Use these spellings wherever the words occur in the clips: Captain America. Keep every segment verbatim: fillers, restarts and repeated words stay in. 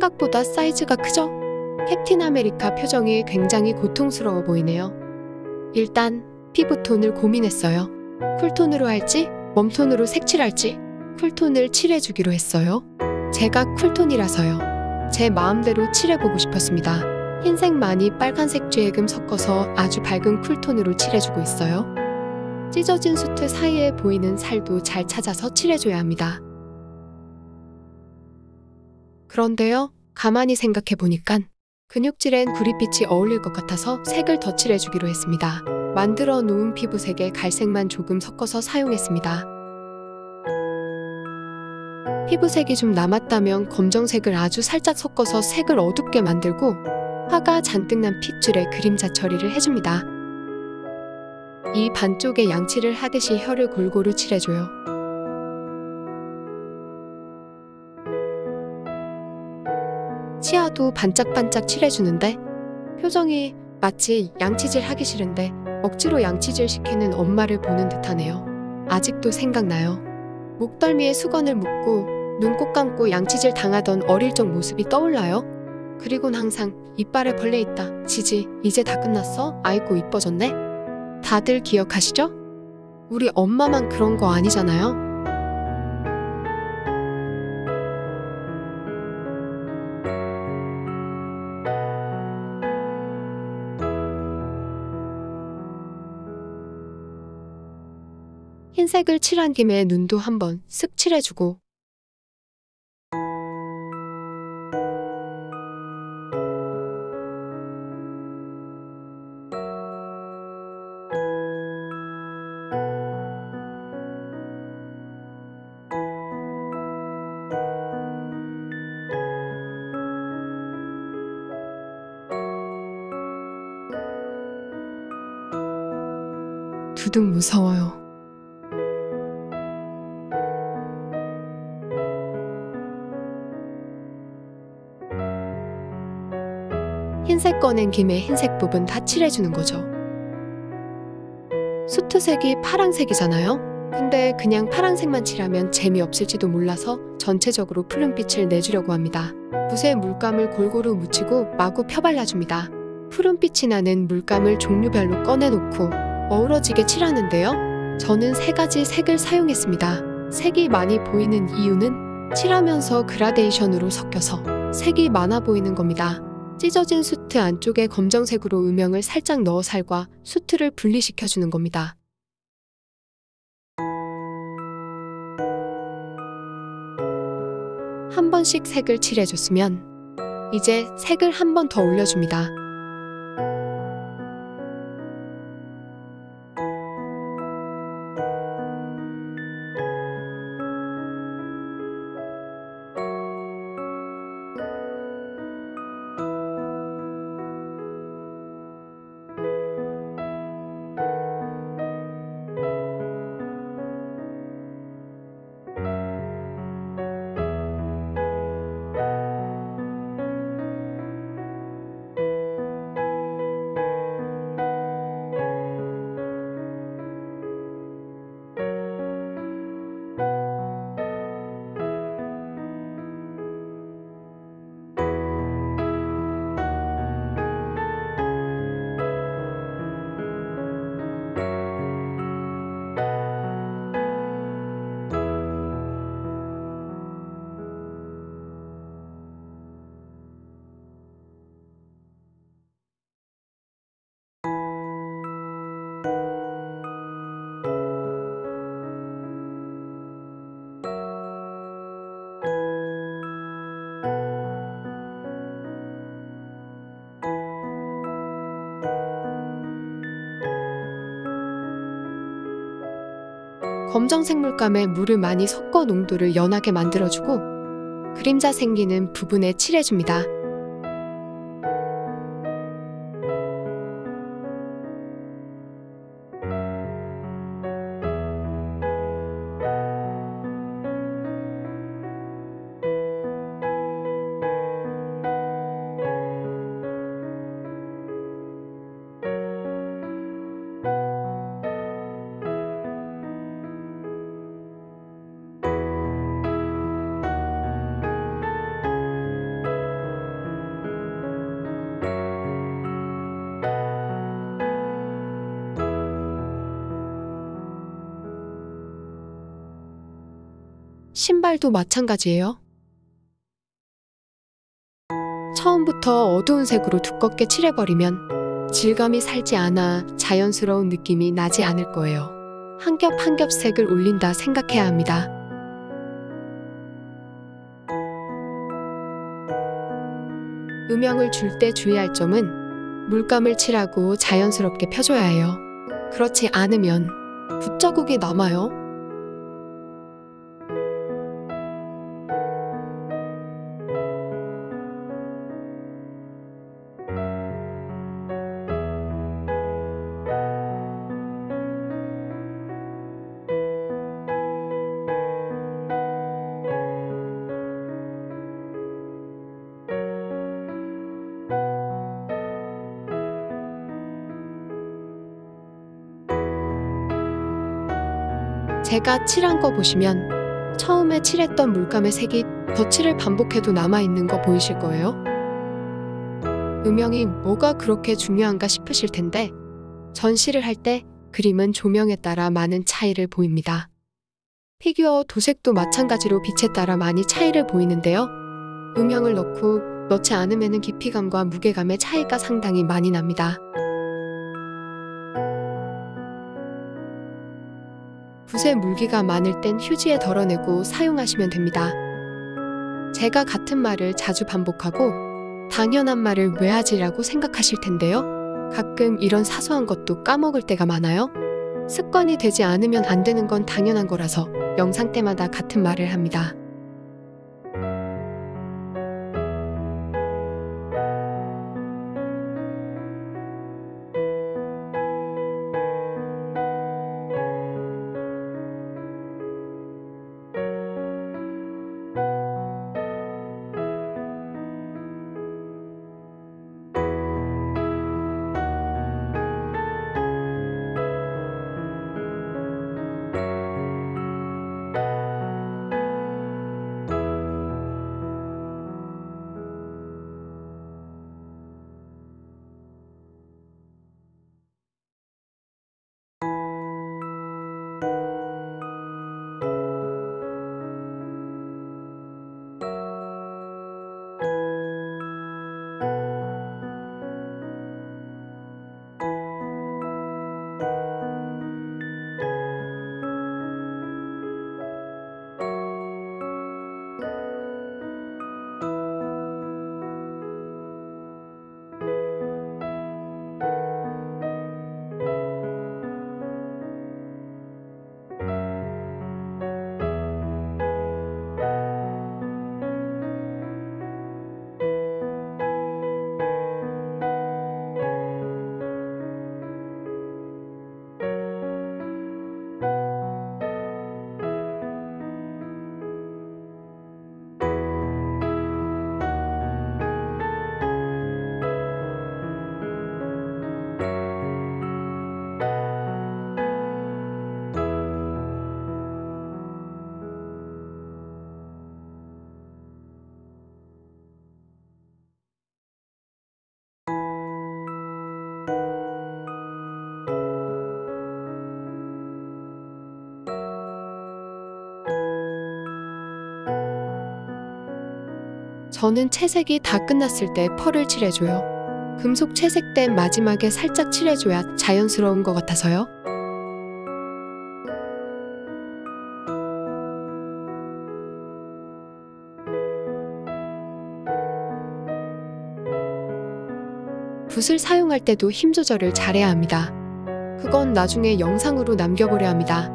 생각보다 사이즈가 크죠? 캡틴 아메리카 표정이 굉장히 고통스러워 보이네요. 일단 피부톤을 고민했어요. 쿨톤으로 할지 웜톤으로 색칠할지 쿨톤을 칠해주기로 했어요. 제가 쿨톤이라서요. 제 마음대로 칠해보고 싶었습니다. 흰색 많이 빨간색 죄의금 섞어서 아주 밝은 쿨톤으로 칠해주고 있어요. 찢어진 수트 사이에 보이는 살도 잘 찾아서 칠해줘야 합니다. 그런데요, 가만히 생각해보니까 근육질엔 구릿빛이 어울릴 것 같아서 색을 더 칠해주기로 했습니다. 만들어 놓은 피부색에 갈색만 조금 섞어서 사용했습니다. 피부색이 좀 남았다면 검정색을 아주 살짝 섞어서 색을 어둡게 만들고 화가 잔뜩 난 핏줄에 그림자 처리를 해줍니다. 이 반쪽에 양치를 하듯이 혀를 골고루 칠해줘요. 치아도 반짝반짝 칠해주는데 표정이 마치 양치질 하기 싫은데 억지로 양치질 시키는 엄마를 보는 듯하네요. 아직도 생각나요. 목덜미에 수건을 묶고 눈 꼭 감고 양치질 당하던 어릴 적 모습이 떠올라요. 그리곤 항상 이빨에 벌레 있다, 지지, 이제 다 끝났어, 아이고 이뻐졌네. 다들 기억하시죠? 우리 엄마만 그런 거 아니잖아요. 흰색을 칠한 김에 눈도 한번 쓱 칠해주고 두둑 무서워요. 흰색 꺼낸 김에 흰색 부분 다 칠해주는 거죠. 수트색이 파랑색이잖아요? 근데 그냥 파랑색만 칠하면 재미없을지도 몰라서 전체적으로 푸른빛을 내주려고 합니다. 붓에 물감을 골고루 묻히고 마구 펴발라줍니다. 푸른빛이 나는 물감을 종류별로 꺼내놓고 어우러지게 칠하는데요. 저는 세 가지 색을 사용했습니다. 색이 많이 보이는 이유는 칠하면서 그라데이션으로 섞여서 색이 많아 보이는 겁니다. 찢어진 수트 안쪽에 검정색으로 음영을 살짝 넣어 살과 수트를 분리시켜주는 겁니다. 한 번씩 색을 칠해줬으면 이제 색을 한 번 더 올려줍니다. 검정색 물감에 물을 많이 섞어 농도를 연하게 만들어주고 그림자 생기는 부분에 칠해줍니다. 신발도 마찬가지예요. 처음부터 어두운 색으로 두껍게 칠해버리면 질감이 살지 않아 자연스러운 느낌이 나지 않을 거예요. 한 겹 한 겹 색을 올린다 생각해야 합니다. 음영을 줄 때 주의할 점은 물감을 칠하고 자연스럽게 펴줘야 해요. 그렇지 않으면 붓자국이 남아요. 제가 칠한 거 보시면 처음에 칠했던 물감의 색이 덧칠을 반복해도 남아있는 거 보이실 거예요. 음영이 뭐가 그렇게 중요한가 싶으실 텐데 전시를 할 때 그림은 조명에 따라 많은 차이를 보입니다. 피규어 도색도 마찬가지로 빛에 따라 많이 차이를 보이는데요. 음영을 넣고 넣지 않으면 깊이감과 무게감의 차이가 상당히 많이 납니다. 붓에 물기가 많을 땐 휴지에 덜어내고 사용하시면 됩니다. 제가 같은 말을 자주 반복하고 당연한 말을 왜 하지라고 생각하실 텐데요. 가끔 이런 사소한 것도 까먹을 때가 많아요. 습관이 되지 않으면 안 되는 건 당연한 거라서 영상 때마다 같은 말을 합니다. 저는 채색이 다 끝났을 때 펄을 칠해줘요. 금속 채색 땐 마지막에 살짝 칠해줘야 자연스러운 것 같아서요. 붓을 사용할 때도 힘 조절을 잘해야 합니다. 그건 나중에 영상으로 남겨보려 합니다.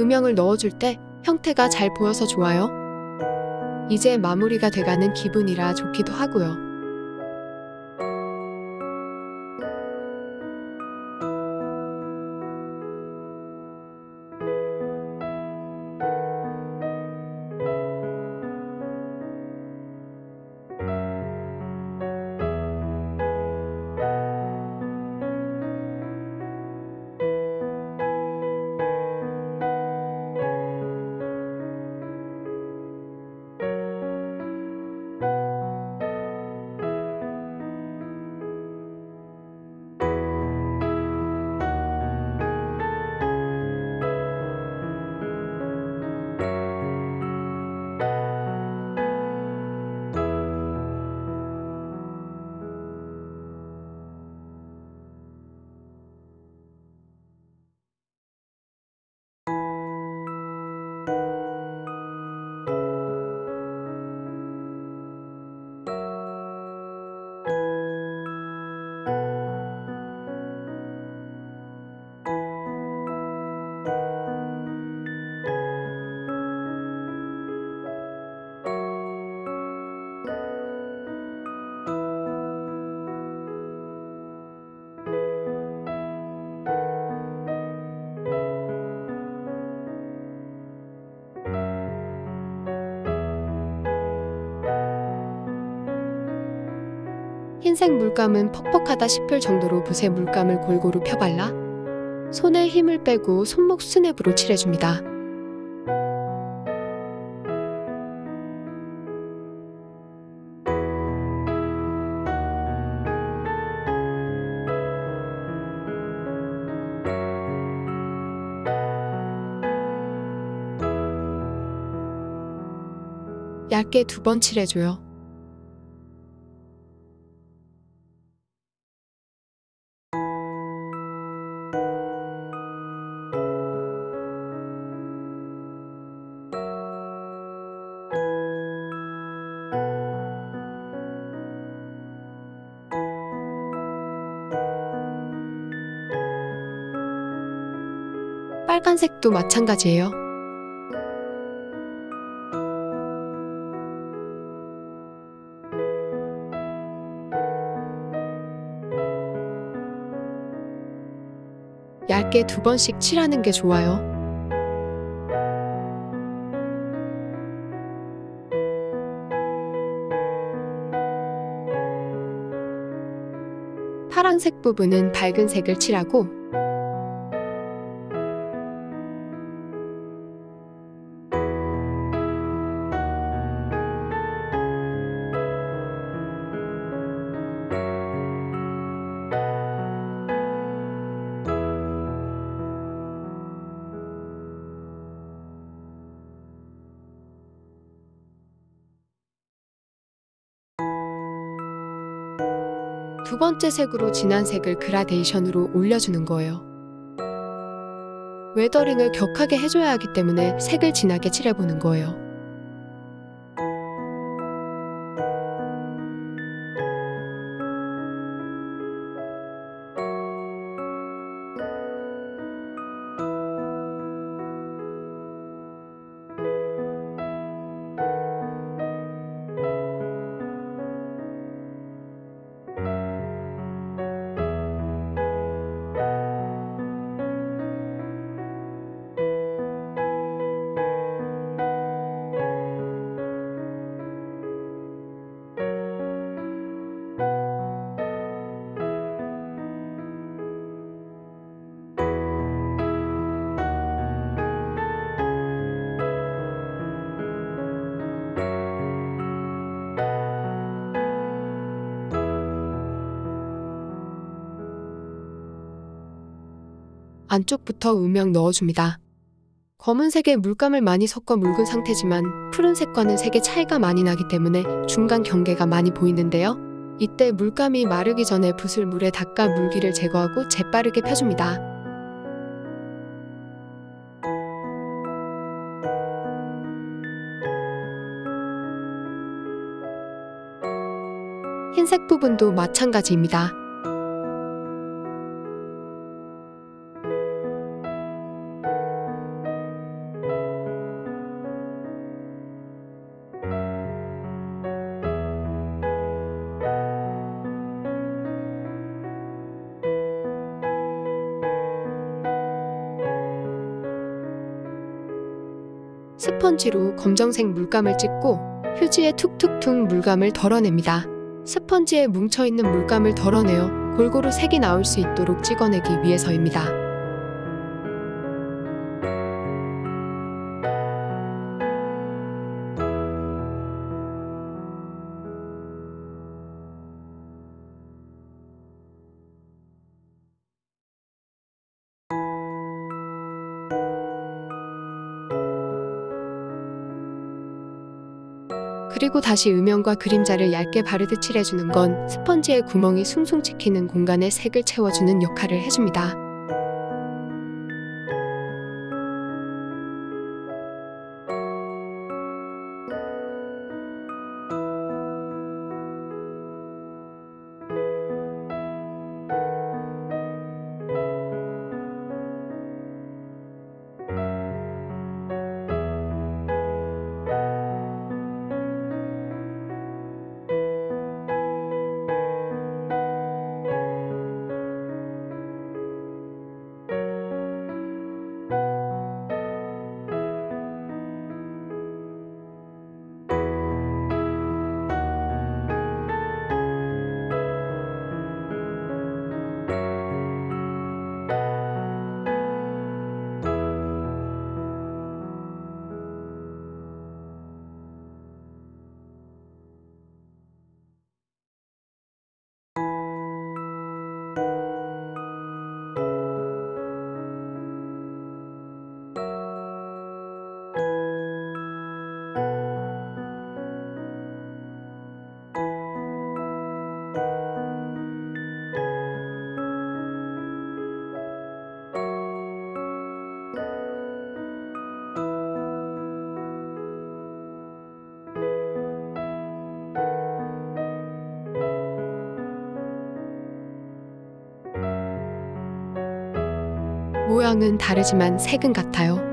음영을 넣어줄 때 형태가 잘 보여서 좋아요. 이제 마무리가 돼가는 기분이라 좋기도 하고요. 흰색 물감은 퍽퍽하다 싶을 정도로 붓에 물감을 골고루 펴발라 손에 힘을 빼고 손목 스냅으로 칠해줍니다. 얇게 두 번 칠해줘요. 빨간색도 마찬가지예요. 얇게 두 번씩 칠하는 게 좋아요. 파란색 부분은 밝은 색을 칠하고 두 번째 색으로 진한 색을 그라데이션으로 올려주는 거예요. 웨더링을 격하게 해줘야 하기 때문에 색을 진하게 칠해보는 거예요. 안쪽부터 음영 넣어줍니다. 검은색에 물감을 많이 섞어 묽은 상태지만 푸른색과는 색의 차이가 많이 나기 때문에 중간 경계가 많이 보이는데요. 이때 물감이 마르기 전에 붓을 물에 닦아 물기를 제거하고 재빠르게 펴줍니다. 흰색 부분도 마찬가지입니다. 스펀지로 검정색 물감을 찍고 휴지에 툭툭툭 물감을 덜어냅니다. 스펀지에 뭉쳐있는 물감을 덜어내어 골고루 색이 나올 수 있도록 찍어내기 위해서입니다. 그리고 다시 음영과 그림자를 얇게 바르듯 칠해주는 건 스펀지의 구멍이 숭숭 찍히는 공간에 색을 채워주는 역할을 해줍니다. 모양은 다르지만 색은 같아요.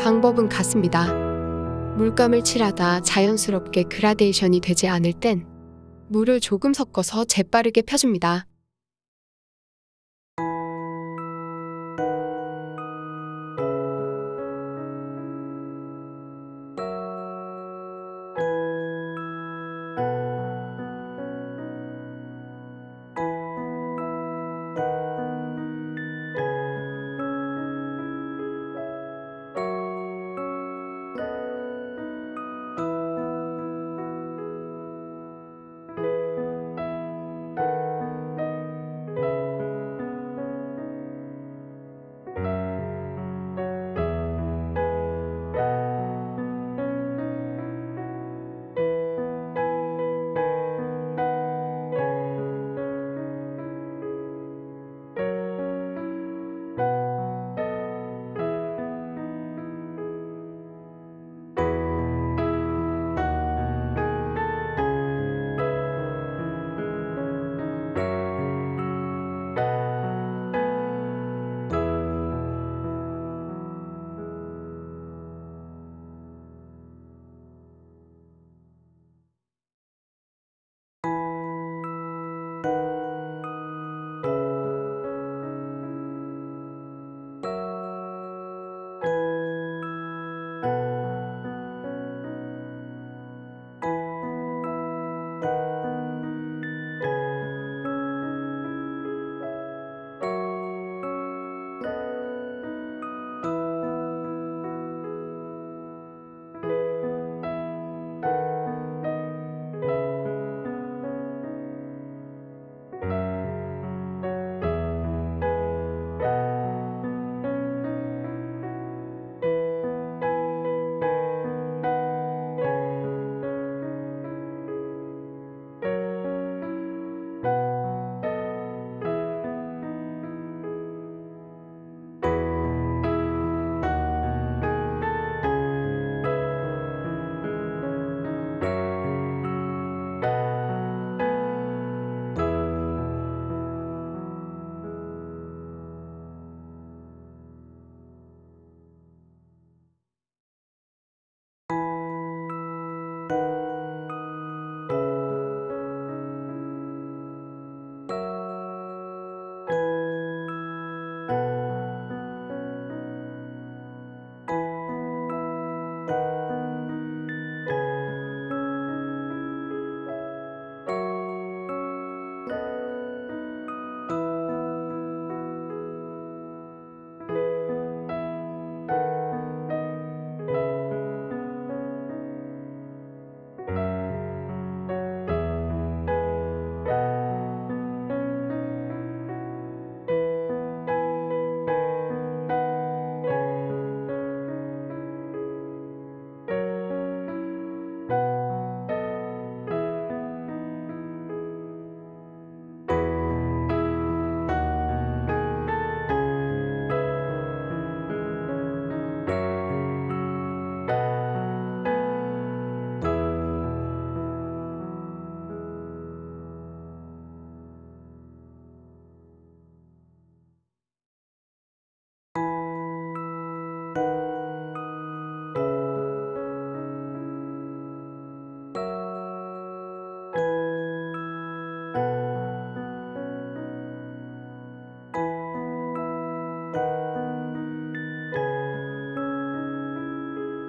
방법은 같습니다. 물감을 칠하다 자연스럽게 그라데이션이 되지 않을 땐 물을 조금 섞어서 재빠르게 펴줍니다.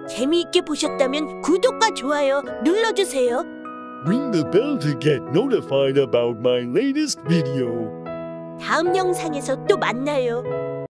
재미있게 보셨다면 구독과 좋아요 눌러주세요. Ring the bell to get notified about my latest video. 다음 영상에서 또 만나요.